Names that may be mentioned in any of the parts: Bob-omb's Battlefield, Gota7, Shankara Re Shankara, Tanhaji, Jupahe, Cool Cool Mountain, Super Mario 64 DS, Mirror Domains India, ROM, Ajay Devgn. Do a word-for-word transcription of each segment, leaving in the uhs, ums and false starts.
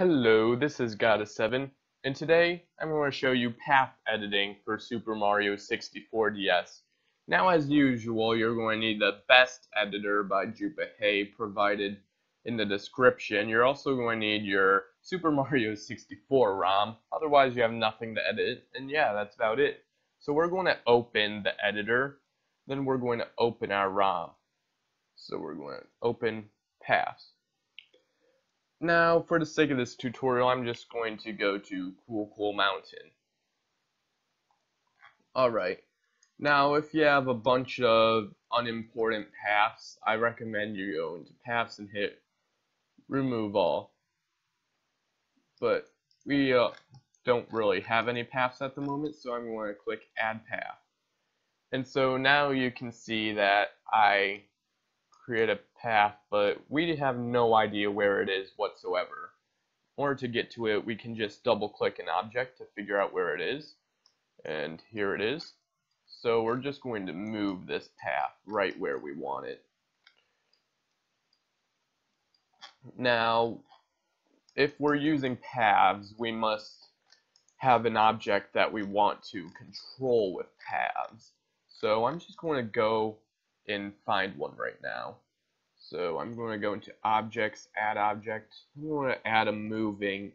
Hello, this is Gota seven, and today I'm going to show you path editing for Super Mario sixty-four D S. Now, as usual, you're going to need the best editor by Jupahe provided in the description. You're also going to need your Super Mario sixty-four ROM, otherwise you have nothing to edit, and yeah, that's about it. So we're going to open the editor, then we're going to open our ROM. So we're going to open paths. Now, for the sake of this tutorial, I'm just going to go to Cool Cool Mountain. Alright, now if you have a bunch of unimportant paths, I recommend you go into paths and hit remove all. But we uh, don't really have any paths at the moment, so I'm going to click add path. And so now you can see that I create a path, but we have no idea where it is whatsoever. In order to get to it, we can just double click an object to figure out where it is, and here it is. So we're just going to move this path right where we want it. Now, if we're using paths, we must have an object that we want to control with paths. So I'm just going to go and find one right now. So I'm going to go into objects, add object. I'm going to add a moving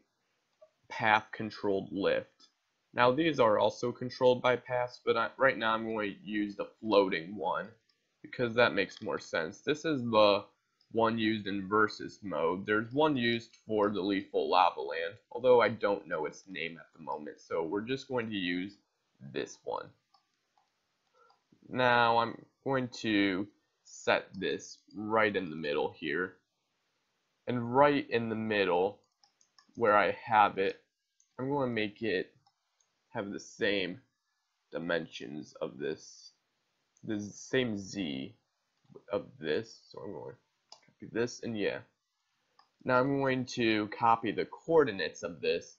path controlled lift. Now these are also controlled by paths, but I, right now I'm going to use the floating one because that makes more sense. This is the one used in versus mode. There's one used for the lethal lava land, although I don't know its name at the moment, so we're just going to use this one. Now I'm going to set this right in the middle here, and right in the middle where I have it, I'm going to make it have the same dimensions of this, the same Z of this, so I'm going to copy this, and yeah. Now I'm going to copy the coordinates of this,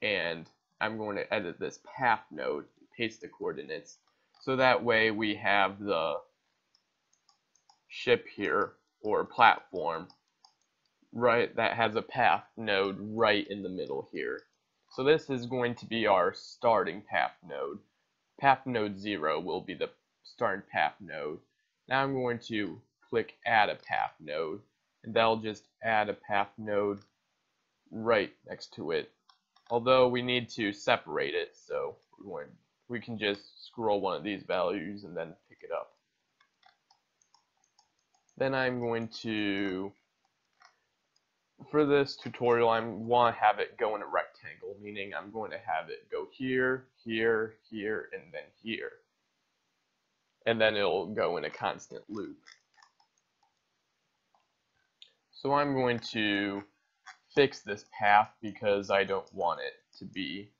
and I'm going to edit this path node, paste the coordinates. So that way we have the ship here, or platform, right, that has a path node right in the middle here. So this is going to be our starting path node. Path node zero will be the starting path node. Now I'm going to click add a path node, and that'll just add a path node right next to it. Although we need to separate it, so we're going to we can just scroll one of these values and then pick it up. Then I'm going to, for this tutorial, I want to have it go in a rectangle, meaning I'm going to have it go here, here, here, and then here. And then it'll go in a constant loop. So I'm going to fix this path because I don't want it to be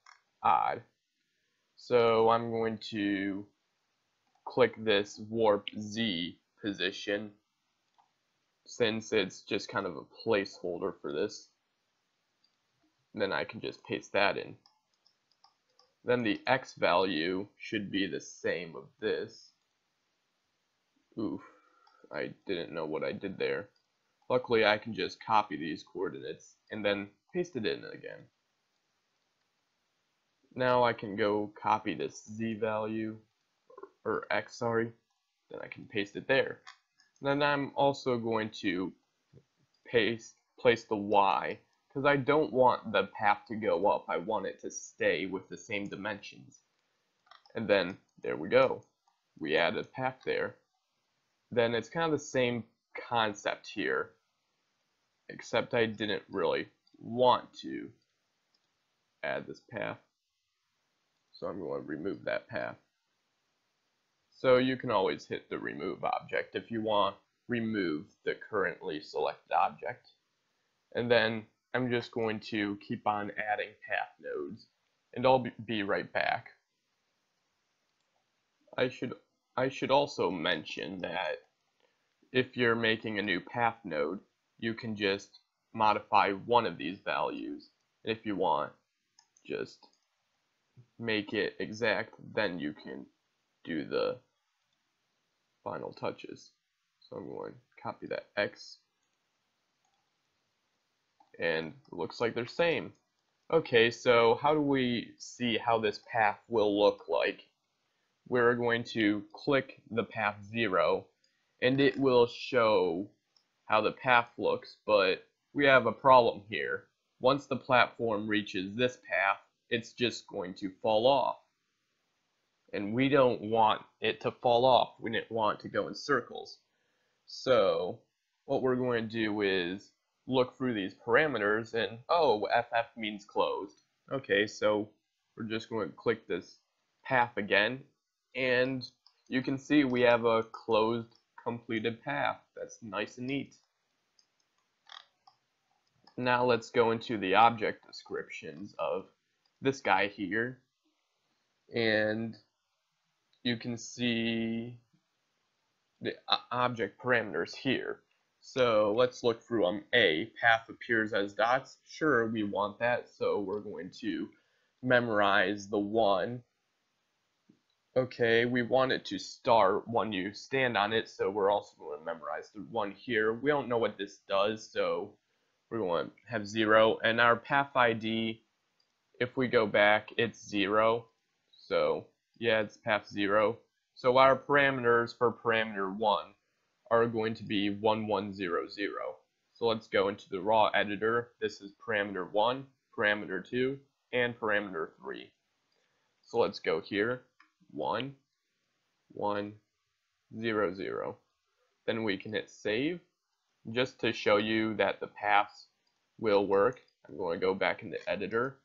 odd. So I'm going to click this warp Z position since it's just kind of a placeholder for this. And then I can just paste that in. Then the X value should be the same of this. Oof, I didn't know what I did there. Luckily I can just copy these coordinates and then paste it in again. Now I can go copy this Z value, or, or X, sorry, then I can paste it there. Then I'm also going to paste, place the Y, because I don't want the path to go up, I want it to stay with the same dimensions. And then, there we go, we add a path there. Then it's kind of the same concept here, except I didn't really want to add this path. So I'm going to remove that path. So you can always hit the remove object if you want to remove the currently selected object. And then I'm just going to keep on adding path nodes, and I'll be right back. I should, I should also mention that if you're making a new path node, you can just modify one of these values. And if you want, just make it exact, then you can do the final touches. So I'm going to copy that X and it looks like they're same. Okay, so how do we see how this path will look like? We're going to click the path zero, and it will show how the path looks, but we have a problem here. Once the platform reaches this path, it's just going to fall off. And we don't want it to fall off. We didn't want to go in circles. So what we're going to do is look through these parameters and, oh, F F means closed. Okay, so we're just going to click this path again, and you can see we have a closed completed path. That's nice and neat. Now let's go into the object descriptions of this guy here, and you can see the object parameters here. So let's look through them. A, path appears as dots. Sure, we want that, so we're going to memorize the one. Okay, we want it to start when you stand on it, so we're also going to memorize the one here. We don't know what this does, so we want to have zero. And our path I D, if we go back, it's zero. So yeah, it's path zero. So our parameters for parameter one are going to be one one zero zero. So let's go into the raw editor. This is parameter one, parameter two, and parameter three. So let's go here, one one zero zero. Then we can hit save. Just to show you that the paths will work, I'm going to go back in the editor,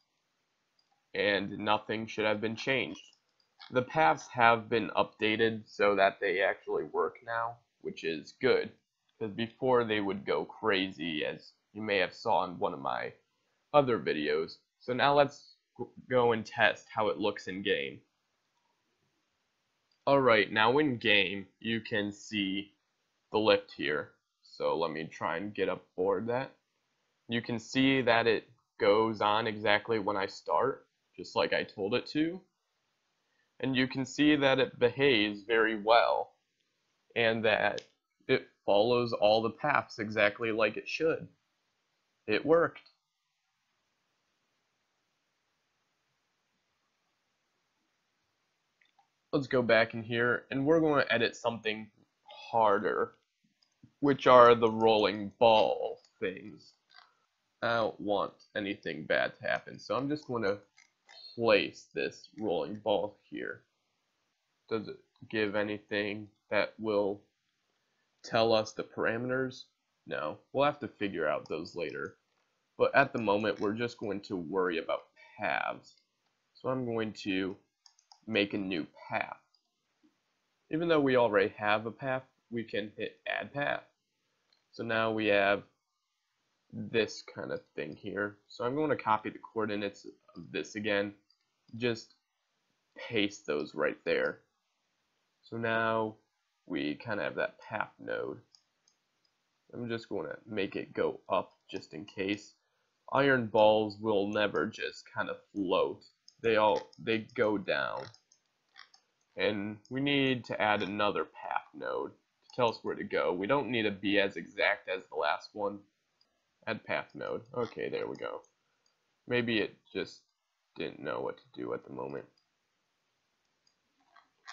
and nothing should have been changed. The paths have been updated so that they actually work now, which is good, because before they would go crazy, as you may have saw in one of my other videos. So now let's go and test how it looks in game. Alright, now in game you can see the lift here, so let me try and get up aboard that. You can see that it goes on exactly when I start, just like I told it to, and you can see that it behaves very well, and that it follows all the paths exactly like it should. It worked. Let's go back in here, and we're going to edit something harder, which are the rolling ball things. I don't want anything bad to happen, so I'm just going to place this rolling ball here. Does it give anything that will tell us the parameters? No, we'll have to figure out those later. But at the moment, we're just going to worry about paths. So I'm going to make a new path. Even though we already have a path, we can hit add path. So now we have this kind of thing here. So I'm going to copy the coordinates of this again. Just paste those right there. So now we kind of have that path node. I'm just going to make it go up just in case. Iron balls will never just kind of float. They all they go down. And we need to add another path node to tell us where to go. We don't need to be as exact as the last one. Add path node. Okay, there we go. Maybe it just didn't know what to do at the moment.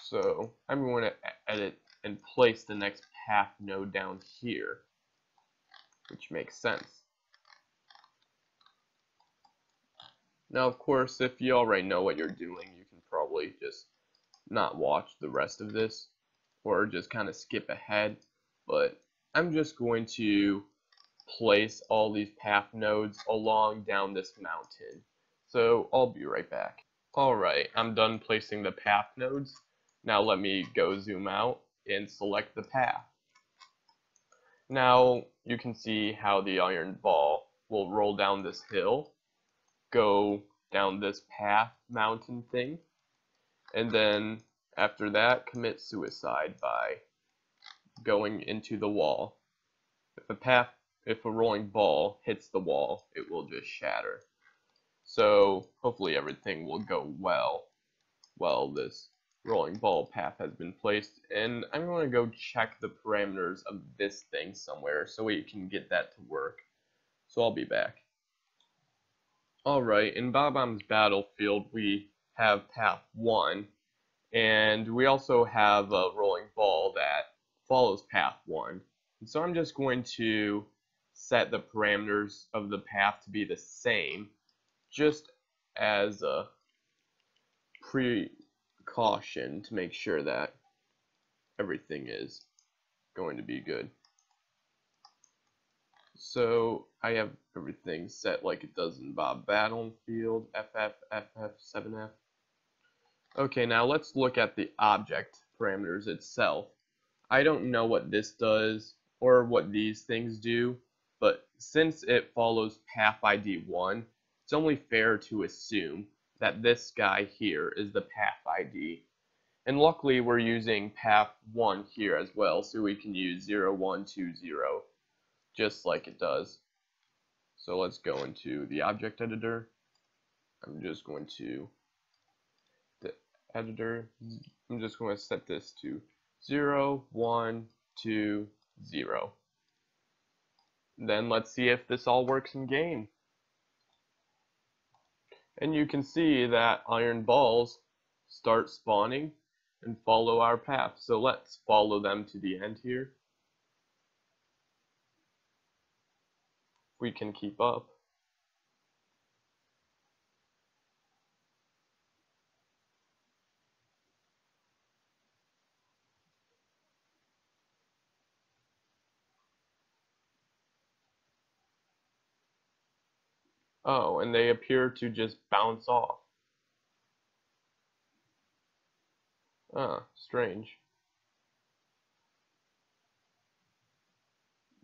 So I'm going to edit and place the next path node down here, which makes sense. Now, of course, if you already know what you're doing, you can probably just not watch the rest of this or just kind of skip ahead. But I'm just going to place all these path nodes along down this mountain. So I'll be right back. Alright, I'm done placing the path nodes. Now let me go zoom out and select the path. Now you can see how the iron ball will roll down this hill, go down this path mountain thing, and then after that commit suicide by going into the wall. If a path, if a rolling ball hits the wall, it will just shatter. So hopefully everything will go well while this rolling ball path has been placed, and I'm going to go check the parameters of this thing somewhere so we can get that to work. So I'll be back. Alright, in Bob-omb's Battlefield we have Path one, and we also have a rolling ball that follows Path one. And so I'm just going to set the parameters of the path to be the same, just as a precaution to make sure that everything is going to be good. So I have everything set like it does in Bob Battlefield, F F F F seven F. Okay, now let's look at the object parameters itself. I don't know what this does or what these things do, but since it follows path I D one, it's only fair to assume that this guy here is the path I D. And luckily we're using path one here as well, so we can use zero one two zero. Just like it does. So let's go into the object editor. I'm just going to the editor. I'm just going to set this to zero one two zero. Then let's see if this all works in game. And you can see that iron balls start spawning and follow our path. So let's follow them to the end here. We can keep up. Oh, and they appear to just bounce off. Ah, strange.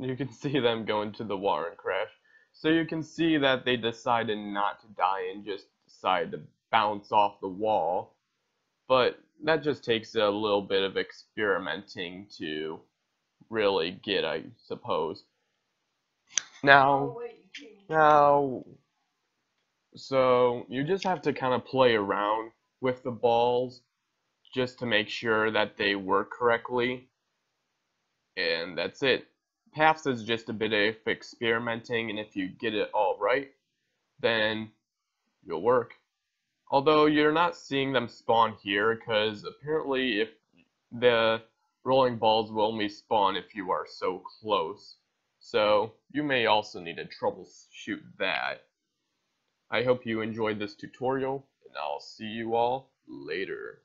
You can see them go into the water and crash. So you can see that they decided not to die and just decided to bounce off the wall. But that just takes a little bit of experimenting to really get, I suppose. Now, now, so you just have to kind of play around with the balls just to make sure that they work correctly. And that's it. Paths is just a bit of experimenting, and if you get it all right, then you'll work. Although you're not seeing them spawn here, because apparently if the rolling balls will only spawn if you are so close. So you may also need to troubleshoot that. I hope you enjoyed this tutorial, and I'll see you all later.